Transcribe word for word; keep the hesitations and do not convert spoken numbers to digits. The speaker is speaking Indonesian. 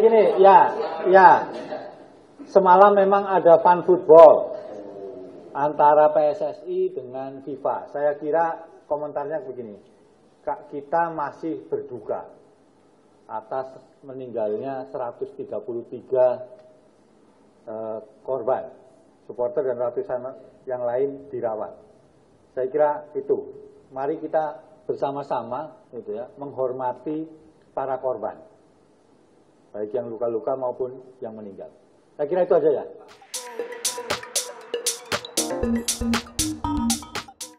gini, ya, ya. Semalam memang ada fan football antara P S S I dengan FIFA. Saya kira komentarnya begini, kita masih berduka atas meninggalnya seratus tiga puluh tiga eh, korban, supporter dan ratusan yang lain dirawat. Saya kira itu. Mari kita bersama-sama gitu ya, menghormati para korban, baik yang luka-luka maupun yang meninggal. Saya kira itu aja ya.